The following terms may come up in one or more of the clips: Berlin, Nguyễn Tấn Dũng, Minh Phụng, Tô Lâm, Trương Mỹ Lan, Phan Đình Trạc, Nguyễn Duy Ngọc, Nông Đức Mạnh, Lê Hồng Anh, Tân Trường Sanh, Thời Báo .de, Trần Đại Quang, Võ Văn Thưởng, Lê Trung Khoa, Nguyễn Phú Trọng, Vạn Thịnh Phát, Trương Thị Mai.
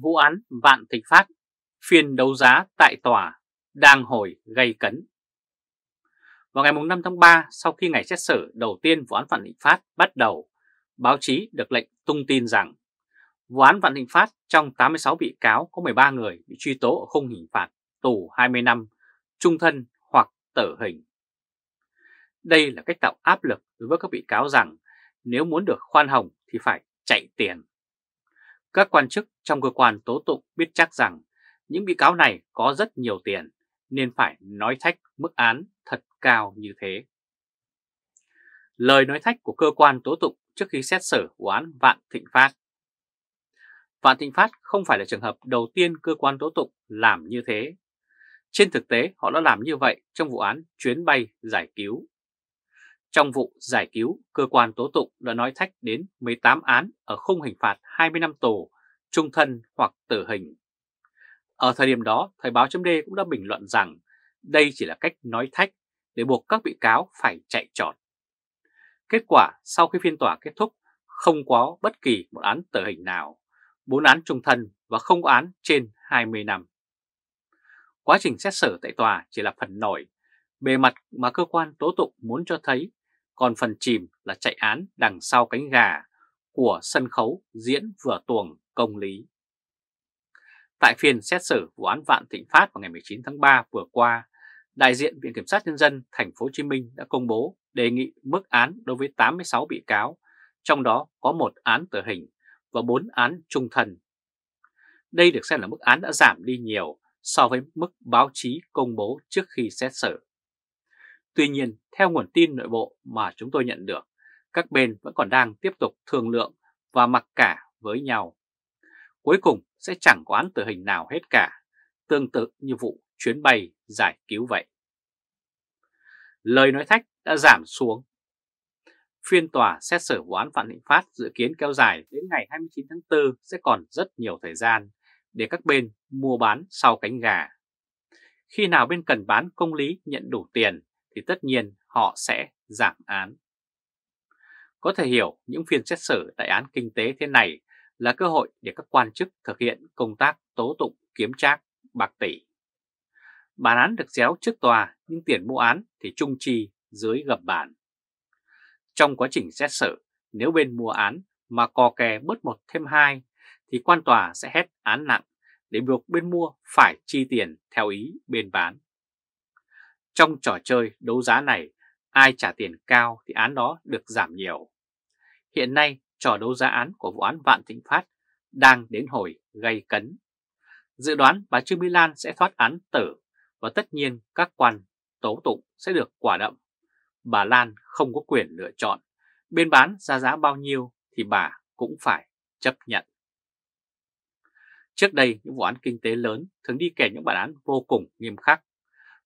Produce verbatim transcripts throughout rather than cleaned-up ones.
vụ án Vạn Thịnh Phát, phiên đấu giá tại tòa đang hồi gây cấn. Vào ngày năm tháng ba, sau khi ngày xét xử đầu tiên vụ án Vạn Thịnh Phát bắt đầu, báo chí được lệnh tung tin rằng vụ án Vạn Thịnh Phát trong tám mươi sáu bị cáo có mười ba người bị truy tố ở khung hình phạt tù hai mươi năm, chung thân hoặc tử hình. Đây là cách tạo áp lực đối với các bị cáo rằng nếu muốn được khoan hồng thì phải chạy tiền. Các quan chức trong cơ quan tố tụng biết chắc rằng những bị cáo này có rất nhiều tiền nên phải nói thách mức án thật cao như thế. Lời nói thách của cơ quan tố tụng trước khi xét xử vụ án Vạn Thịnh Phát. Vạn Thịnh Phát không phải là trường hợp đầu tiên cơ quan tố tụng làm như thế. Trên thực tế họ đã làm như vậy trong vụ án chuyến bay giải cứu. Trong vụ giải cứu, cơ quan tố tụng đã nói thách đến mười tám án ở khung hình phạt hai mươi năm tù, chung thân hoặc tử hình. Ở thời điểm đó, Thời Báo .de cũng đã bình luận rằng đây chỉ là cách nói thách để buộc các bị cáo phải chạy trọt. Kết quả sau khi phiên tòa kết thúc, không có bất kỳ một án tử hình nào, bốn án chung thân và không có án trên hai mươi năm. Quá trình xét xử tại tòa chỉ là phần nổi, bề mặt mà cơ quan tố tụng muốn cho thấy, còn phần chìm là chạy án đằng sau cánh gà của sân khấu diễn vừa tuồng công lý. Tại phiên xét xử vụ án Vạn Thịnh Phát vào ngày mười chín tháng ba vừa qua, đại diện Viện Kiểm sát Nhân dân Thành phố Hồ Chí Minh đã công bố đề nghị mức án đối với tám mươi sáu bị cáo, trong đó có một án tử hình và bốn án chung thân. Đây được xem là mức án đã giảm đi nhiều so với mức báo chí công bố trước khi xét xử. Tuy nhiên, theo nguồn tin nội bộ mà chúng tôi nhận được, các bên vẫn còn đang tiếp tục thương lượng và mặc cả với nhau. Cuối cùng sẽ chẳng có án tử hình nào hết cả, tương tự như vụ chuyến bay giải cứu vậy. Lời nói thách đã giảm xuống. Phiên tòa xét xử vụ án Vạn Thịnh Phát dự kiến kéo dài đến ngày hai mươi chín tháng tư sẽ còn rất nhiều thời gian để các bên mua bán sau cánh gà. Khi nào bên cần bán công lý nhận đủ tiền thì tất nhiên họ sẽ giảm án. Có thể hiểu những phiên xét xử đại án kinh tế thế này là cơ hội để các quan chức thực hiện công tác tố tụng kiếm trác bạc tỷ. Bản án được déo trước tòa nhưng tiền mua án thì chung chi dưới gầm bàn. Trong quá trình xét xử, nếu bên mua án mà cò kè bớt một thêm hai thì quan tòa sẽ hét án nặng để buộc bên mua phải chi tiền theo ý bên bán. Trong trò chơi đấu giá này, ai trả tiền cao thì án đó được giảm nhiều. Hiện nay, trò đấu giá án của vụ án Vạn Thịnh Phát đang đến hồi gây cấn. Dự đoán bà Trương Mỹ Lan sẽ thoát án tử và tất nhiên các quan tố tụng sẽ được quả đậm. Bà Lan không có quyền lựa chọn, bên bán ra giá bao nhiêu thì bà cũng phải chấp nhận. Trước đây, những vụ án kinh tế lớn thường đi kèm những bản án vô cùng nghiêm khắc.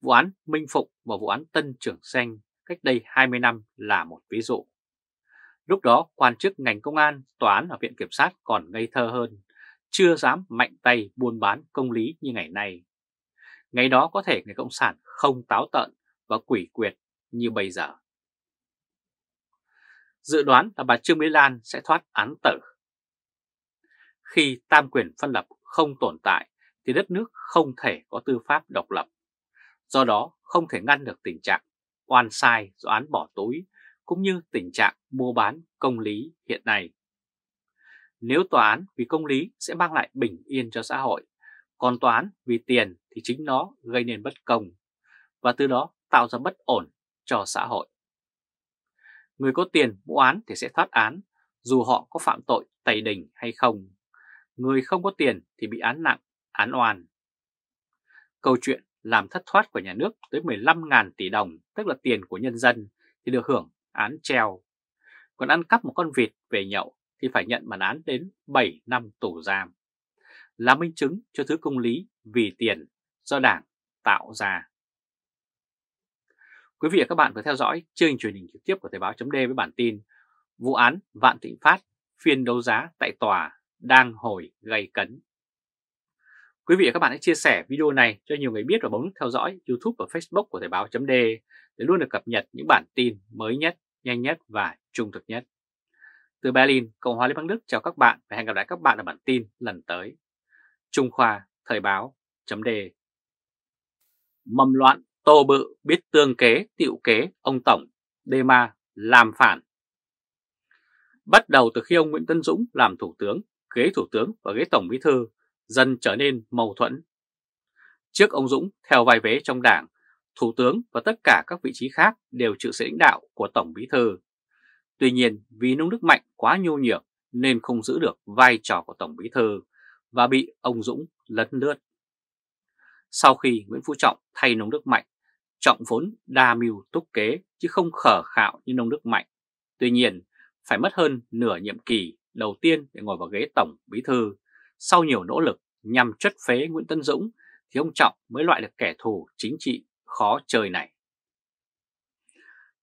Vụ án Minh Phụng và vụ án Tân Trường Sanh cách đây hai mươi năm là một ví dụ. Lúc đó, quan chức ngành công an, tòa án và viện kiểm sát còn ngây thơ hơn, chưa dám mạnh tay buôn bán công lý như ngày nay. Ngày đó có thể người Cộng sản không táo tợn và quỷ quyệt như bây giờ. Dự đoán là bà Trương Mỹ Lan sẽ thoát án tử. Khi tam quyền phân lập không tồn tại thì đất nước không thể có tư pháp độc lập. Do đó không thể ngăn được tình trạng oan sai do án bỏ túi cũng như tình trạng mua bán công lý hiện nay. Nếu tòa án vì công lý sẽ mang lại bình yên cho xã hội, còn tòa án vì tiền thì chính nó gây nên bất công và từ đó tạo ra bất ổn cho xã hội. Người có tiền mua án thì sẽ thoát án dù họ có phạm tội tày đình hay không. Người không có tiền thì bị án nặng, án oan. Câu chuyện làm thất thoát của nhà nước tới mười lăm nghìn tỷ đồng, tức là tiền của nhân dân, thì được hưởng án treo. Còn ăn cắp một con vịt về nhậu thì phải nhận bản án đến bảy năm tù giam, là minh chứng cho thứ công lý vì tiền do Đảng tạo ra. Quý vị và các bạn vừa theo dõi chương trình truyền hình trực tiếp của Thời báo.de với bản tin vụ án Vạn Thịnh Phát, phiên đấu giá tại tòa đang hồi gây cấn. Quý vị và các bạn hãy chia sẻ video này cho nhiều người biết và bấm nút theo dõi YouTube và Facebook của Thời báo.de để luôn được cập nhật những bản tin mới nhất, nhanh nhất và trung thực nhất. Từ Berlin, Cộng hòa Liên bang Đức chào các bạn và hẹn gặp lại các bạn ở bản tin lần tới. Trung Khoa, Thời Báo .de. Mầm loạn Tô Bự biết tương kế tịu kế ông Tổng, Đê Ma làm phản. Bắt đầu từ khi ông Nguyễn Tấn Dũng làm thủ tướng, ghế thủ tướng và ghế tổng bí thư dần trở nên mâu thuẫn. Trước ông Dũng theo vai vế trong đảng, thủ tướng và tất cả các vị trí khác đều chịu sự lãnh đạo của tổng bí thư. Tuy nhiên, vì Nông Đức Mạnh quá nhu nhược nên không giữ được vai trò của tổng bí thư và bị ông Dũng lấn lướt. Sau khi Nguyễn Phú Trọng thay Nông Đức Mạnh, Trọng vốn đa mưu túc kế chứ không khờ khạo như Nông Đức Mạnh. Tuy nhiên, phải mất hơn nửa nhiệm kỳ đầu tiên để ngồi vào ghế tổng bí thư. Sau nhiều nỗ lực nhằm chất phế Nguyễn Tấn Dũng thì ông Trọng mới loại được kẻ thù chính trị khó chơi này.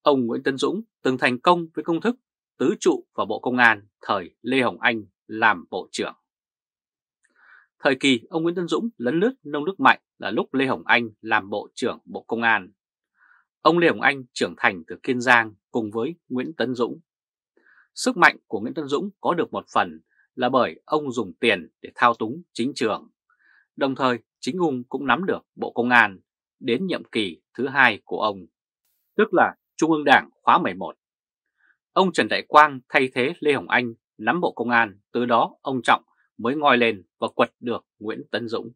Ông Nguyễn Tấn Dũng từng thành công với công thức tứ trụ vào Bộ Công an thời Lê Hồng Anh làm Bộ trưởng. Thời kỳ ông Nguyễn Tấn Dũng lấn lướt Nông Đức Mạnh là lúc Lê Hồng Anh làm Bộ trưởng Bộ Công an. Ông Lê Hồng Anh trưởng thành từ Kiên Giang cùng với Nguyễn Tấn Dũng. Sức mạnh của Nguyễn Tấn Dũng có được một phần là bởi ông dùng tiền để thao túng chính trường. Đồng thời, chính ông cũng nắm được Bộ Công an đến nhiệm kỳ thứ hai của ông, tức là Trung ương Đảng khóa mười một. Ông Trần Đại Quang thay thế Lê Hồng Anh nắm Bộ Công an, từ đó ông Trọng mới ngoi lên và quật được Nguyễn Tấn Dũng.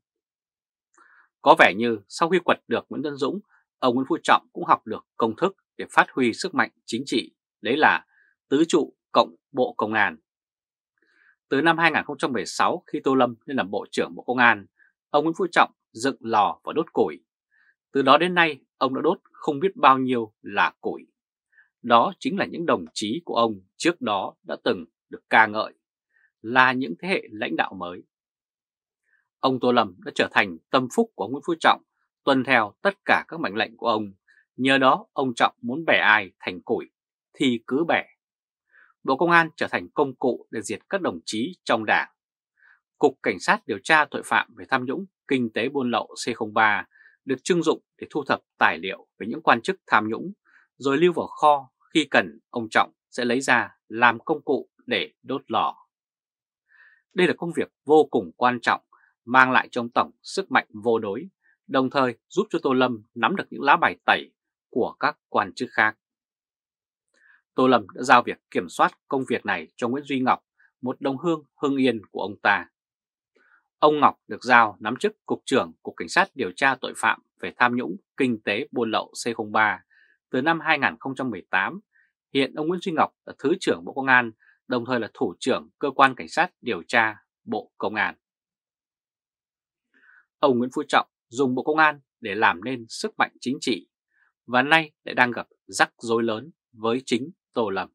Có vẻ như sau khi quật được Nguyễn Tấn Dũng, ông Nguyễn Phú Trọng cũng học được công thức để phát huy sức mạnh chính trị, đấy là tứ trụ cộng Bộ Công an. Từ năm hai nghìn không trăm mười sáu, khi Tô Lâm lên làm Bộ trưởng Bộ Công an, ông Nguyễn Phú Trọng dựng lò và đốt củi. Từ đó đến nay, ông đã đốt không biết bao nhiêu là củi. Đó chính là những đồng chí của ông trước đó đã từng được ca ngợi, là những thế hệ lãnh đạo mới. Ông Tô Lâm đã trở thành tâm phúc của Nguyễn Phú Trọng, tuân theo tất cả các mệnh lệnh của ông. Nhờ đó, ông Trọng muốn bẻ ai thành củi thì cứ bẻ. Bộ Công an trở thành công cụ để diệt các đồng chí trong đảng. Cục Cảnh sát điều tra tội phạm về tham nhũng, kinh tế buôn lậu C không ba được trưng dụng để thu thập tài liệu về những quan chức tham nhũng, rồi lưu vào kho, khi cần ông Trọng sẽ lấy ra làm công cụ để đốt lò. Đây là công việc vô cùng quan trọng, mang lại cho ông Tổng sức mạnh vô đối, đồng thời giúp cho Tô Lâm nắm được những lá bài tẩy của các quan chức khác. Tô Lâm đã giao việc kiểm soát công việc này cho Nguyễn Duy Ngọc, một đồng hương Hưng Yên của ông ta. Ông Ngọc được giao nắm chức Cục trưởng Cục Cảnh sát điều tra tội phạm về tham nhũng, kinh tế buôn lậu C không ba từ năm hai nghìn không trăm mười tám. Hiện ông Nguyễn Duy Ngọc là Thứ trưởng Bộ Công an, đồng thời là Thủ trưởng Cơ quan Cảnh sát điều tra Bộ Công an. Ông Nguyễn Phú Trọng dùng Bộ Công an để làm nên sức mạnh chính trị, và nay lại đang gặp rắc rối lớn với chính Tô Lâm.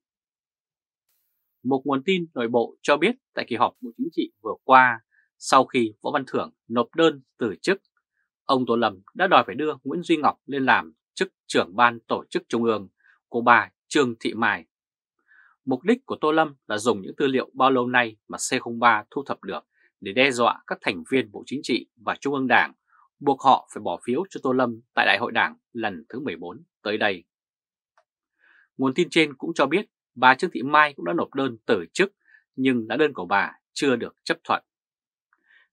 Một nguồn tin nội bộ cho biết tại kỳ họp Bộ Chính trị vừa qua, sau khi Võ Văn Thưởng nộp đơn từ chức, ông Tô Lâm đã đòi phải đưa Nguyễn Duy Ngọc lên làm chức trưởng ban tổ chức trung ương của bà Trương Thị Mai. Mục đích của Tô Lâm là dùng những tư liệu bao lâu nay mà C không ba thu thập được để đe dọa các thành viên Bộ Chính trị và Trung ương Đảng, buộc họ phải bỏ phiếu cho Tô Lâm tại Đại hội Đảng lần thứ mười bốn tới đây. Nguồn tin trên cũng cho biết bà Trương Thị Mai cũng đã nộp đơn từ chức, nhưng lá đơn của bà chưa được chấp thuận.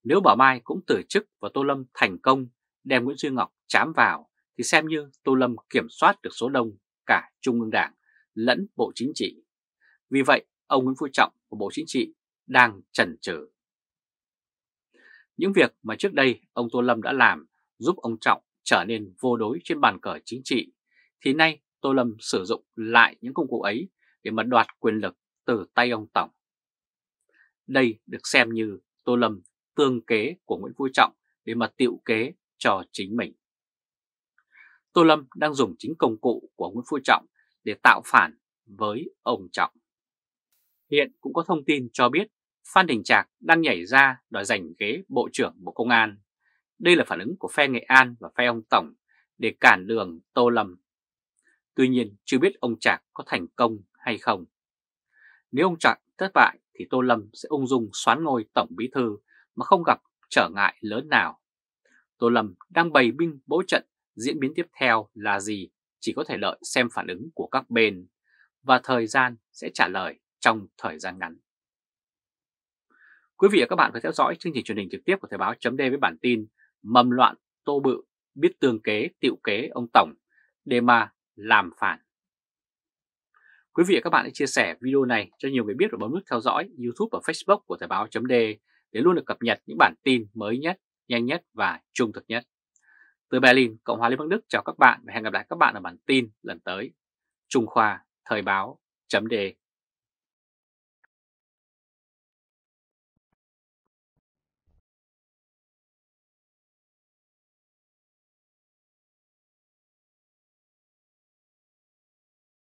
Nếu bà Mai cũng từ chức và Tô Lâm thành công đem Nguyễn Duy Ngọc trám vào thì xem như Tô Lâm kiểm soát được số đông cả Trung ương Đảng lẫn Bộ Chính trị. Vì vậy, ông Nguyễn Phú Trọng của Bộ Chính trị đang chần chừ. Những việc mà trước đây ông Tô Lâm đã làm giúp ông Trọng trở nên vô đối trên bàn cờ chính trị, thì nay Tô Lâm sử dụng lại những công cụ ấy để mà đoạt quyền lực từ tay ông Tổng. Đây được xem như Tô Lâm tương kế của Nguyễn Phú Trọng để mà tịu kế cho chính mình. Tô Lâm đang dùng chính công cụ của Nguyễn Phú Trọng để tạo phản với ông Trọng. Hiện cũng có thông tin cho biết Phan Đình Trạc đang nhảy ra đòi giành ghế Bộ trưởng Bộ Công an. Đây là phản ứng của phe Nghệ An và phe ông Tổng để cản đường Tô Lâm. Tuy nhiên, chưa biết ông Trạc có thành công hay không. Nếu ông Trạc thất bại thì Tô Lâm sẽ ung dung soán ngôi Tổng Bí thư mà không gặp trở ngại lớn nào. Tô Lâm đang bày binh bố trận, diễn biến tiếp theo là gì chỉ có thể đợi xem phản ứng của các bên, và thời gian sẽ trả lời trong thời gian ngắn. Quý vị và các bạn có theo dõi chương trình truyền hình trực tiếp của Thời Báo .de với bản tin mầm loạn Tô Bự biết tương kế tiệu kế ông Tổng để mà làm phản. Quý vị và các bạn hãy chia sẻ video này cho nhiều người biết và bấm nút theo dõi YouTube và Facebook của Thời Báo .de để luôn được cập nhật những bản tin mới nhất, nhanh nhất và trung thực nhất. Từ Berlin, Cộng hòa Liên bang Đức chào các bạn và hẹn gặp lại các bạn ở bản tin lần tới. Trung Khoa, Thời Báo .de.